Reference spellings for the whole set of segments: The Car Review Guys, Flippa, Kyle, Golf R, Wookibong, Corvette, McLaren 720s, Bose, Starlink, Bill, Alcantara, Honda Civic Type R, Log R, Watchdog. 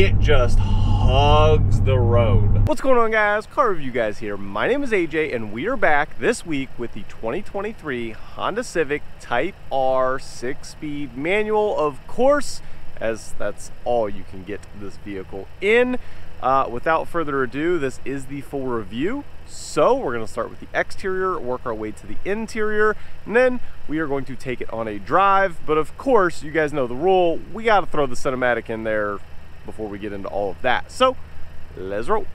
It just hugs the road. What's going on, guys? Car Review Guys here. My name is AJ and we are back this week with the 2023 Honda Civic Type R 6-speed manual, of course, as that's all you can get this vehicle in. Without further ado, this is the full review. So we're going to start with the exterior, work our way to the interior, and then we are going to take it on a drive. But of course, you guys know the rule. We got to throw the cinematic in there before we get into all of that. So let's roll.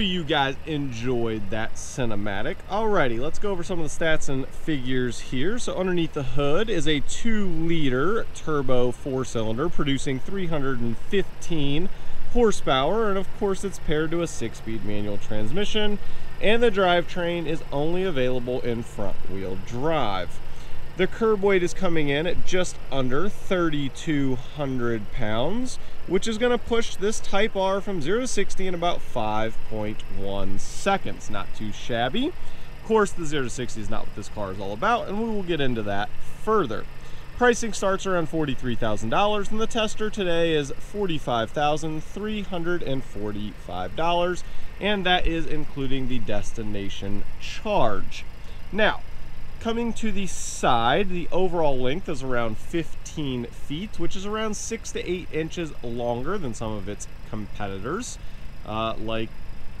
You guys enjoyed that cinematic. Alrighty, let's go over some of the stats and figures here. So underneath the hood is a 2-liter turbo 4-cylinder producing 315 horsepower, and of course it's paired to a 6-speed manual transmission, and the drivetrain is only available in front-wheel drive. The curb weight is coming in at just under 3,200 pounds, which is going to push this Type R from 0 to 60 in about 5.1 seconds. Not too shabby. Of course, the 0 to 60 is not what this car is all about, and we will get into that further. Pricing starts around $43,000, and the tester today is $45,345, and that is including the destination charge. Now, coming to the side, the overall length is around 15 feet, which is around 6 to 8 inches longer than some of its competitors, like,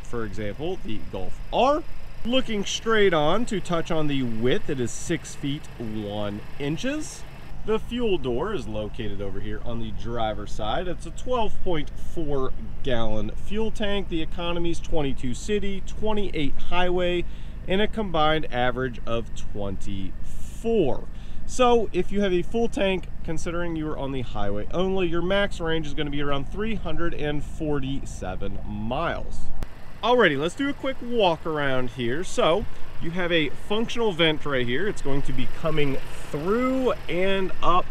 for example, the Golf R. Looking straight on to touch on the width, it is 6 feet 1 inch. The fuel door is located over here on the driver's side. It's a 12.4 gallon fuel tank. The economy's 22 city, 28 highway, and a combined average of 24. So if you have a full tank, considering you are on the highway only, your max range is going to be around 347 miles. Alrighty, let's do a quick walk around here. So you have a functional vent right here. It's going to be coming through and up,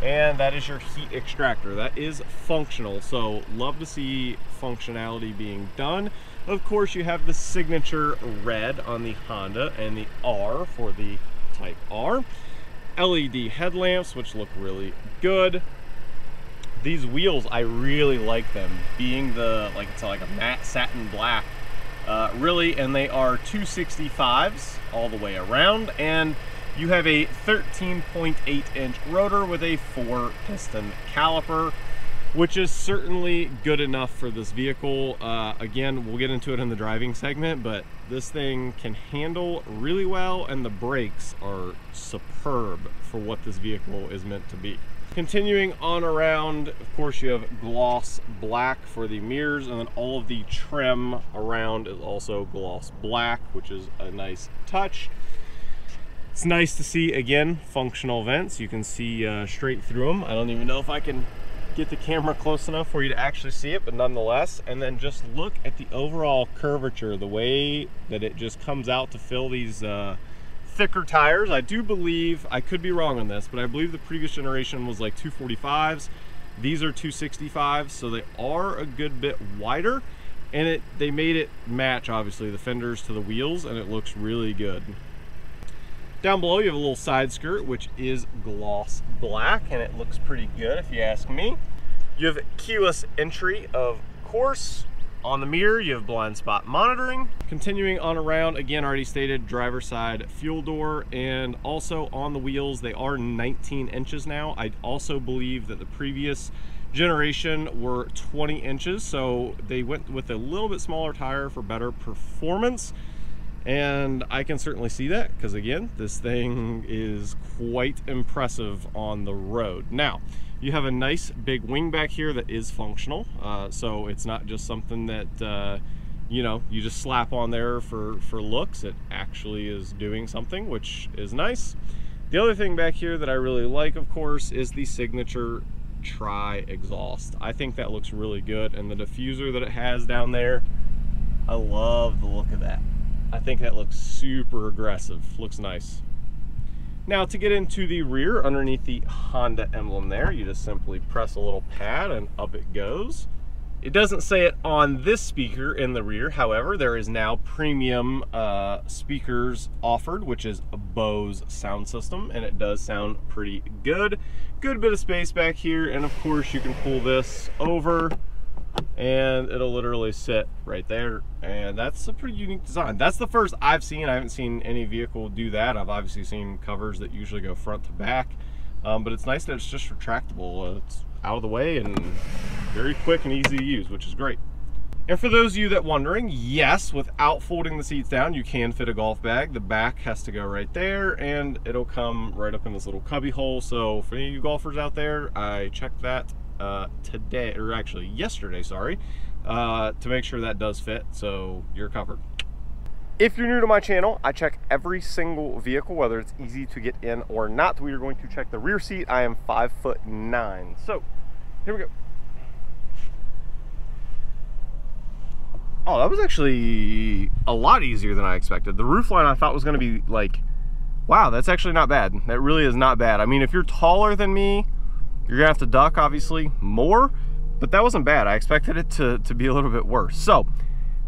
and that is your heat extractor. That is functional, so love to see functionality being done. Of course, you have the signature red on the Honda and the R for the Type R. LED headlamps, which look really good. These wheels, I really like them, being the, like, it's like a matte satin black, really, and they are 265s all the way around, and you have a 13.8 inch rotor with a 4-piston caliper, which is certainly good enough for this vehicle. Again, we'll get into it in the driving segment, but this thing can handle really well, and the brakes are superb for what this vehicle is meant to be. Continuing on around, of course, you have gloss black for the mirrors, and then all of the trim around is also gloss black, which is a nice touch. It's nice to see, again, functional vents. You can see straight through them. I don't even know if I can get the camera close enough for you to actually see it, but nonetheless. And then just look at the overall curvature, the way that it just comes out to fill these thicker tires. I do believe, I could be wrong on this, but I believe the previous generation was like 245s. These are 265s, so they are a good bit wider. And they made it match, obviously, the fenders to the wheels, and it looks really good. Down below you have a little side skirt which is gloss black, and it looks pretty good if you ask me. You have keyless entry, of course. On the mirror you have blind spot monitoring. Continuing on around, again already stated, driver side fuel door, and also on the wheels they are 19 inches now. I also believe that the previous generation were 20 inches, so they went with a little bit smaller tire for better performance. And I can certainly see that, because again, this thing is quite impressive on the road. Now, you have a nice big wing back here that is functional. So it's not just something that, you know, you just slap on there for looks. It actually is doing something, which is nice. The other thing back here that I really like, of course, is the signature tri-exhaust. I think that looks really good. And the diffuser that it has down there, I love the look of that. I think that looks super aggressive, looks nice. Now to get into the rear, underneath the Honda emblem there, you just simply press a little pad and up it goes. It doesn't say it on this speaker in the rear, however, there is now premium speakers offered, which is a Bose sound system, and it does sound pretty good. Good bit of space back here, and of course you can pull this over and it'll literally sit right there, and that's a pretty unique design. That's the first I've seen. I haven't seen any vehicle do that. I've obviously seen covers that usually go front to back, but it's nice that it's just retractable. It's out of the way and very quick and easy to use, which is great. And for those of you that are wondering, yes, without folding the seats down, you can fit a golf bag. The back has to go right there, and it'll come right up in this little cubby hole. So for any of you golfers out there, I checked that today, or actually yesterday, sorry, to make sure that does fit, so you're covered. If you're new to my channel, I check every single vehicle, whether it's easy to get in or not. We are going to check the rear seat. I am 5'9", so here we go. Oh, that was actually a lot easier than I expected. The roof line I thought was going to be like, wow, that's actually not bad. That really is not bad. I mean, if you're taller than me, you're gonna have to duck obviously more, but that wasn't bad. I expected it to be a little bit worse. So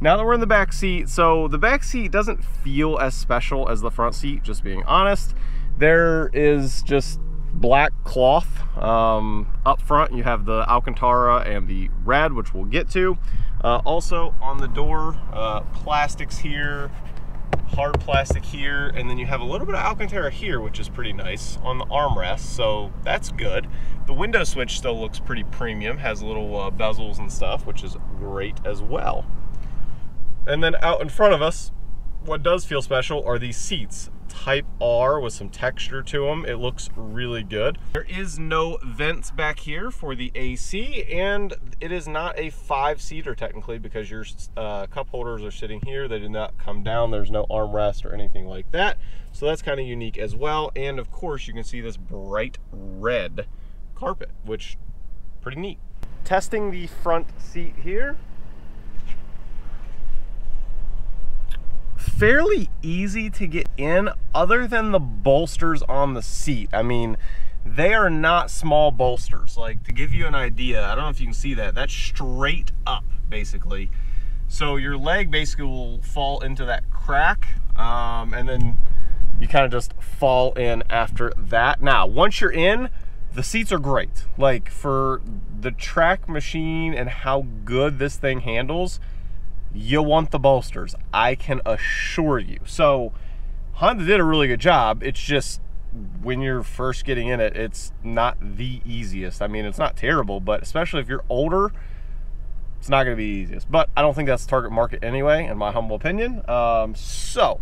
now that we're in the back seat, so the back seat doesn't feel as special as the front seat, just being honest. There is just black cloth up front. You have the Alcantara and the Red, which we'll get to. Also on the door, plastics here, hard plastic here, and then you have a little bit of Alcantara here, which is pretty nice on the armrest, so that's good. The window switch still looks pretty premium, has little bezels and stuff, which is great as well. And then out in front of us, what does feel special are these seats. Type R with some texture to them. It looks really good. There is no vents back here for the AC, and it is not a five-seater technically, because your cup holders are sitting here. They did not come down. There's no armrest or anything like that, so that's kind of unique as well. And of course you can see this bright red carpet, which is pretty neat. Testing the front seat here. Fairly easy to get in, other than the bolsters on the seat. I mean, they are not small bolsters. Like, to give you an idea, I don't know if you can see that, that's straight up basically, so your leg basically will fall into that crack, and then you kind of just fall in after that. Now once you're in, the seats are great. Like, for the track machine and how good this thing handles, you want the bolsters, I can assure you. So Honda did a really good job. It's just, when you're first getting in it, it's not the easiest. I mean, it's not terrible, but especially if you're older, it's not going to be the easiest. But I don't think that's the target market anyway, in my humble opinion. So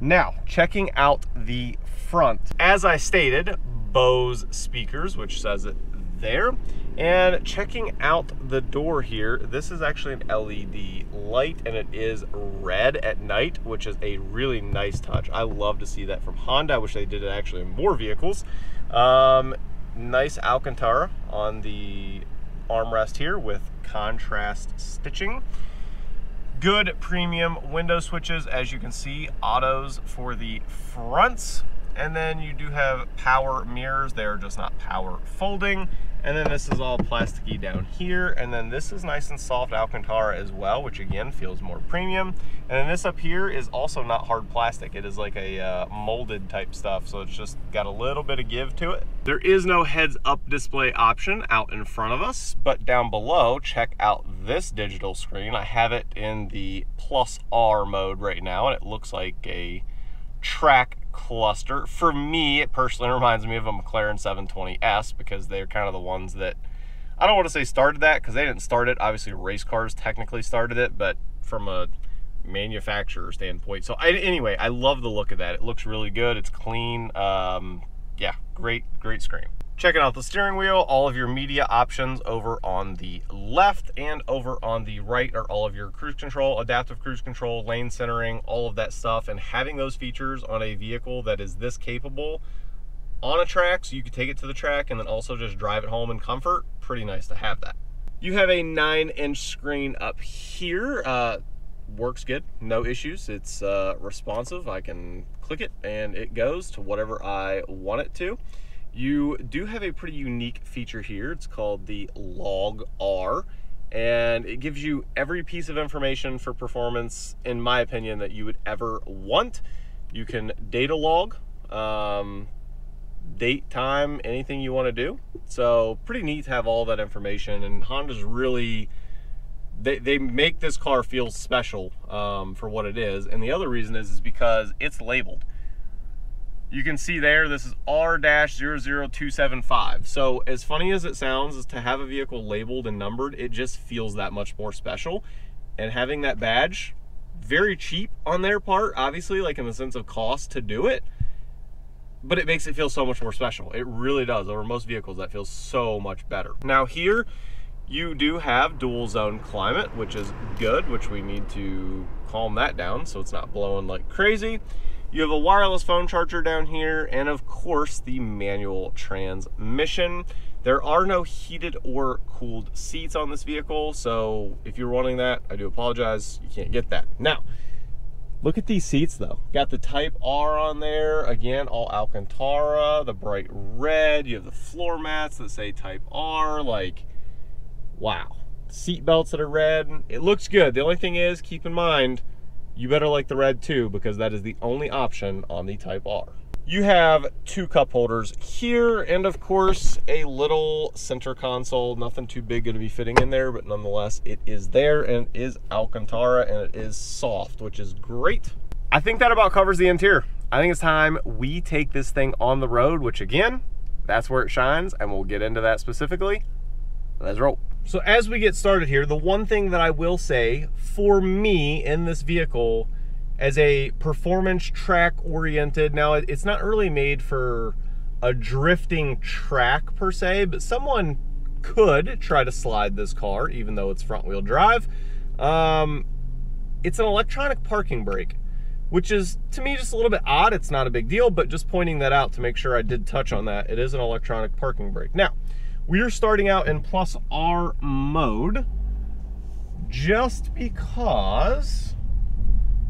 now checking out the front, as I stated, Bose speakers, which says it there. And checking out the door here, this is actually an LED light, and it is red at night, which is a really nice touch. I love to see that from Honda. I wish they did it actually in more vehicles. Nice Alcantara on the armrest here with contrast stitching. Good premium window switches, as you can see, autos for the fronts. And then you do have power mirrors. They're just not power folding. And then this is all plasticky down here. And then this is nice and soft Alcantara as well, which again feels more premium. And then this up here is also not hard plastic. It is like a molded type stuff. So it's just got a little bit of give to it. There is no heads up display option out in front of us, but down below, check out this digital screen. I have it in the plus R mode right now, and it looks like a track cluster. For me, it personally reminds me of a McLaren 720s because they're kind of the ones that, I don't want to say started that because they didn't start it. Obviously, race cars technically started it, but from a manufacturer standpoint. So anyway, I love the look of that. It looks really good. It's clean. Yeah, great screen. Checking out the steering wheel, all of your media options over on the left, and over on the right are all of your cruise control, adaptive cruise control, lane centering, all of that stuff. And having those features on a vehicle that is this capable on a track, so you could take it to the track and then also just drive it home in comfort, pretty nice to have that. You have a 9-inch screen up here. Works good, no issues. It's responsive. I can click it and it goes to whatever I want it to. You do have a pretty unique feature here. It's called the Log R, and it gives you every piece of information for performance, in my opinion, that you would ever want. You can data log, date, time, anything you want to do. So pretty neat to have all that information, and Honda's really, they make this car feel special for what it is. And the other reason is because it's labeled. You can see there, this is R-00275. So as funny as it sounds, is to have a vehicle labeled and numbered, it just feels that much more special. And having that badge, very cheap on their part, obviously, like in the sense of cost to do it, but it makes it feel so much more special. It really does. Over most vehicles, that feels so much better. Now here, you do have dual zone climate, which is good, which we need to calm that down so it's not blowing like crazy. You have a wireless phone charger down here, and of course the manual transmission. There are no heated or cooled seats on this vehicle, so if you're wanting that, I do apologize, you can't get that. Now, look at these seats though. Got the Type R on there, again, all Alcantara, the bright red, you have the floor mats that say Type R, like, wow. Seat belts that are red, it looks good. The only thing is, keep in mind, you better like the red too, because that is the only option on the Type R. You have two cup holders here, and of course a little center console. Nothing too big going to be fitting in there, but nonetheless it is there, and it is Alcantara, and it is soft, which is great. I think that about covers the interior. I think it's time we take this thing on the road, which again, that's where it shines, and we'll get into that specifically. Let's roll. So as we get started here, the one thing that I will say for me in this vehicle as a performance track oriented, now it's not really made for a drifting track per se, but someone could try to slide this car, even though it's front wheel drive. It's an electronic parking brake, which is to me just a little bit odd. It's not a big deal, but just pointing that out to make sure I did touch on that. It is an electronic parking brake. Now, we are starting out in plus R mode just because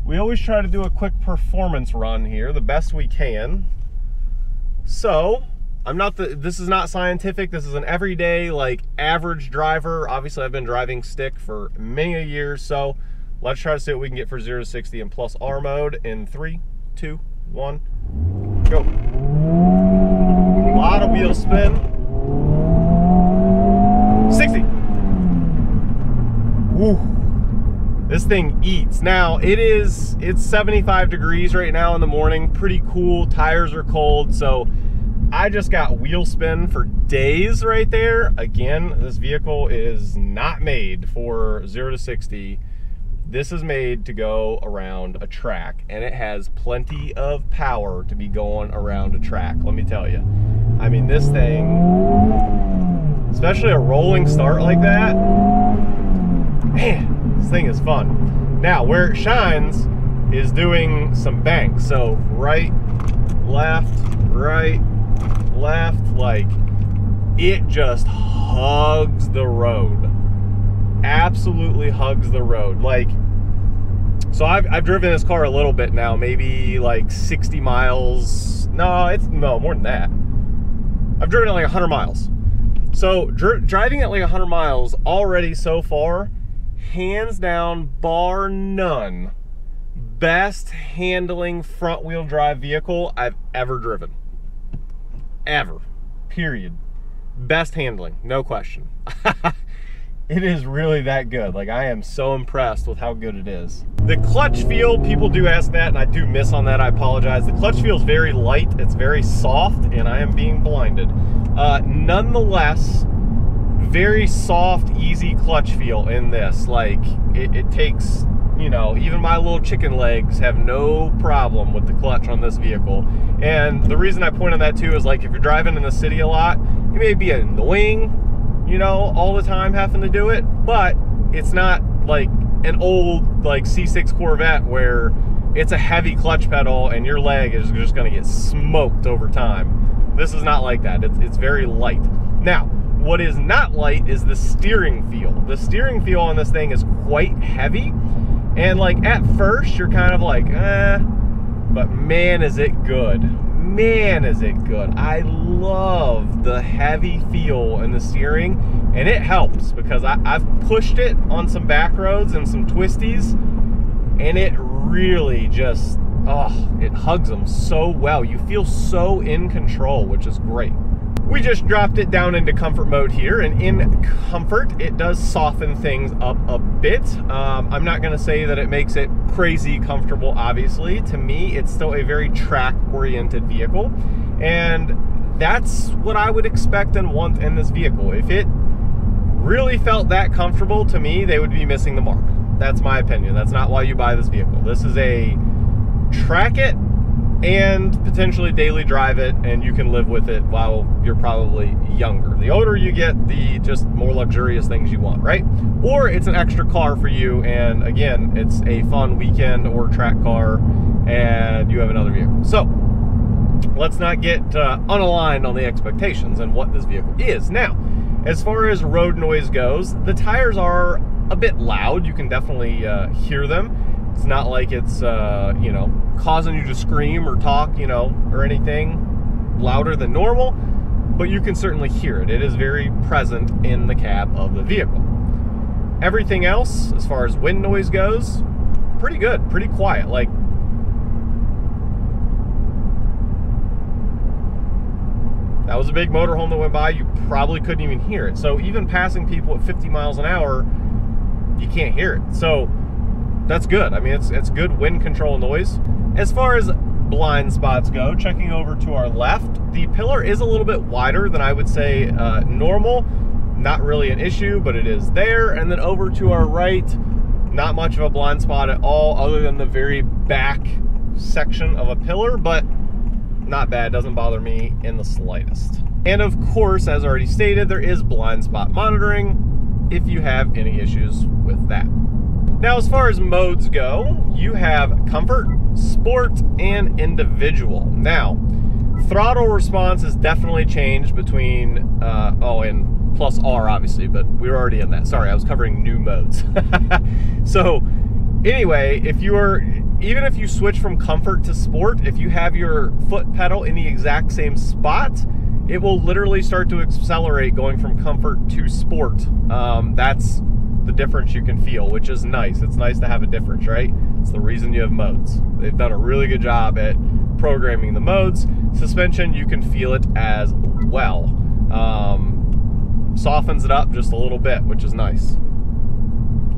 we always try to do a quick performance run here the best we can. So this is not scientific. This is an everyday, like, average driver. Obviously I've been driving stick for many years, so let's try to see what we can get for 0 to 60 in plus R mode in 3, 2, 1, go. A lot of wheel spin. 60. Woo. This thing eats. Now it's 75 degrees right now in the morning, pretty cool, tires are cold, so I just got wheel spin for days right there. Again, this vehicle is not made for 0 to 60. This is made to go around a track, and it has plenty of power to be going around a track, let me tell you. I mean, this thing, especially a rolling start like that, man, this thing is fun. Now, where it shines is doing some banks. So right, left, like, it just hugs the road. Absolutely hugs the road. Like, so I've driven this car a little bit now, maybe like 60 miles. No, more than that. I've driven it like 100 miles. So driving at like 100 miles already so far, hands down, bar none, best handling front wheel drive vehicle I've ever driven. Ever. Period. Best handling, no question. It is really that good. Like, I am so impressed with how good it is. The clutch feel, people do ask that, and I do miss on that, I apologize. The clutch feels very light, it's very soft, and I am being blinded. Nonetheless, very soft, easy clutch feel in this. Like, it takes, you know, even my little chicken legs have no problem with the clutch on this vehicle. And the reason I point on that too is, like, if you're driving in the city a lot, you may be annoying, you know, all the time having to do it, but it's not like an old like C6 Corvette where it's a heavy clutch pedal and your leg is just gonna get smoked over time. This is not like that. It's very light. Now, what is not light is the steering feel. The steering feel on this thing is quite heavy, and like at first you're kind of like, but man is it good. Man, is it good. I love the heavy feel in the steering, and it helps because I've pushed it on some back roads and some twisties, and it really just, oh, it hugs them so well. You feel so in control, which is great. We just dropped it down into comfort mode here, and in comfort, it does soften things up a bit. I'm not gonna say that it makes it crazy comfortable, obviously. To me, it's still a very track-oriented vehicle, and that's what I would expect and want in this vehicle. If it really felt that comfortable, to me, they would be missing the mark. That's my opinion. That's not why you buy this vehicle. This is a track it, and potentially daily drive it, and you can live with it while you're probably younger. The older you get, the just more luxurious things you want, right? Or it's an extra car for you, and again, it's a fun weekend or track car, and you have another vehicle. So let's not get unaligned on the expectations and what this vehicle is. Now, as far as road noise goes, the tires are a bit loud. You can definitely hear them. It's not like it's, you know, causing you to scream or talk, you know, or anything louder than normal, but you can certainly hear it. It is very present in the cab of the vehicle. Everything else, as far as wind noise goes, pretty good, pretty quiet. Like, that was a big motorhome that went by. You probably couldn't even hear it. So even passing people at 50 miles an hour, you can't hear it. So that's good. I mean, it's good wind control noise. As far as blind spots go, checking over to our left, the pillar is a little bit wider than I would say normal. Not really an issue, but it is there. And then over to our right, not much of a blind spot at all, other than the very back section of a pillar, but not bad. Doesn't bother me in the slightest. And of course, as already stated, there is blind spot monitoring if you have any issues with that. Now, as far as modes go, you have comfort, sport, and individual. Now, throttle response has definitely changed between, and plus R, obviously, but we were already in that. Sorry, I was covering new modes. So anyway, even if you switch from comfort to sport, if you have your foot pedal in the exact same spot, it will literally start to accelerate going from comfort to sport. That's the difference you can feel, which is nice. It's nice to have a difference, right? It's the reason you have modes. They've done a really good job at programming the modes. Suspension, you can feel it as well. Softens it up just a little bit, which is nice.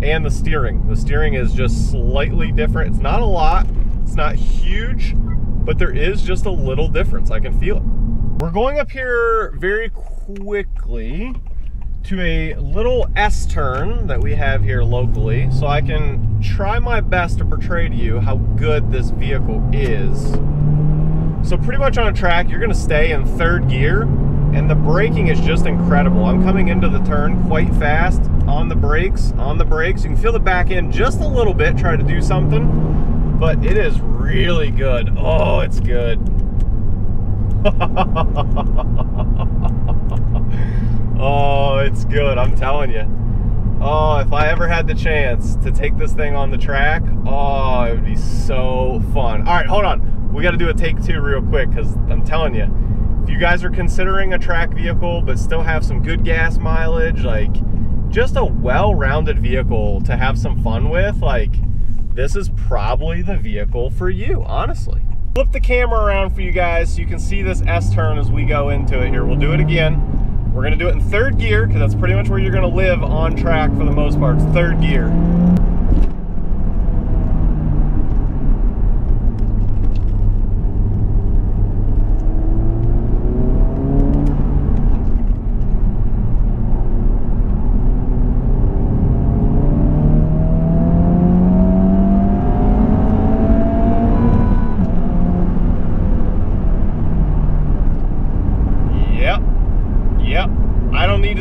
And the steering is just slightly different. It's not a lot, it's not huge, but there is just a little difference. I can feel it. We're going up here very quickly to a little S-turn that we have here locally, so I can try my best to portray to you how good this vehicle is. So pretty much on a track, you're gonna stay in third gear, and the braking is just incredible. I'm coming into the turn quite fast on the brakes. You can feel the back end just a little bit, try to do something, but it is really good. Oh, it's good. Oh, it's good, I'm telling you. Oh, if I ever had the chance to take this thing on the track, oh, it would be so fun. All right, hold on. We gotta do a take two real quick, because I'm telling you, If you guys are considering a track vehicle but still have some good gas mileage, like just a well-rounded vehicle to have some fun with, like this is probably the vehicle for you, honestly. Flip the camera around for you guys so you can see this S-turn as we go into it here. We'll do it again. We're gonna do it in third gear because that's pretty much where you're gonna live on track for the most part, it's third gear.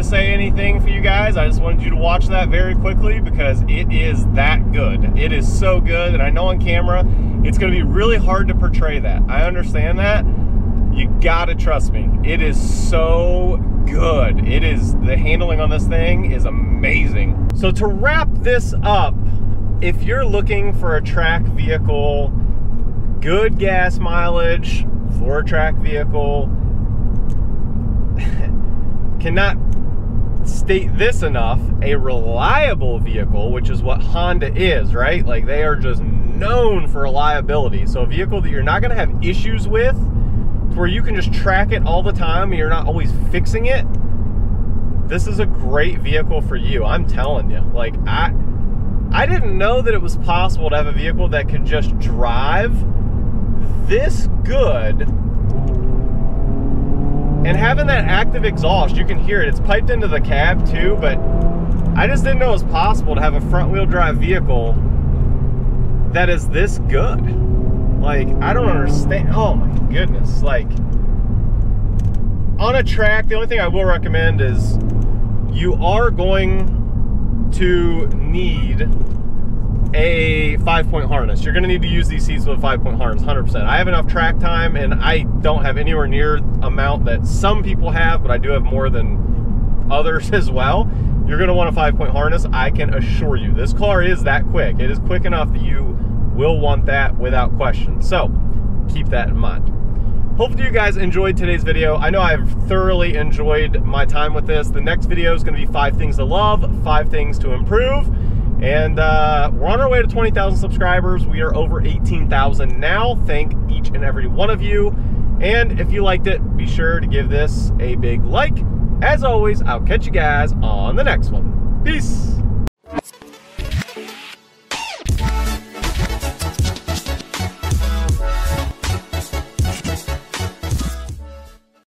Say anything for you guys. I just wanted you to watch that very quickly because it is that good. It is so good, and I know on camera it's going to be really hard to portray that. I understand that. You gotta trust me. It is so good. It is, the handling on this thing is amazing. So to wrap this up, if you're looking for a track vehicle, good gas mileage for a track vehicle, cannot state this enough, a reliable vehicle, which is what Honda is, right? Like they are just known for reliability. So a vehicle that you're not going to have issues with, where you can just track it all the time and you're not always fixing it, this is a great vehicle for you. I'm telling you, like I didn't know that it was possible to have a vehicle that could just drive this good. And having that active exhaust, you can hear it. It's piped into the cab too, but I just didn't know it was possible to have a front-wheel drive vehicle that is this good. Like, I don't understand. Oh my goodness. Like, on a track, the only thing I will recommend is you are going to need a 5-point harness. You're going to need to use these seats with a 5-point harness, 100%. I have enough track time, and I don't have anywhere near amount that some people have, but I do have more than others as well. You're going to want a 5-point harness, I can assure you. This car is that quick. It is quick enough that you will want that without question. So keep that in mind. Hopefully you guys enjoyed today's video. I know I've thoroughly enjoyed my time with this. The next video is going to be 5 things to love, 5 things to improve. And we're on our way to 20,000 subscribers. We are over 18,000 now. Thank each and every one of you. And if you liked it, be sure to give this a big like. As always, I'll catch you guys on the next one. Peace.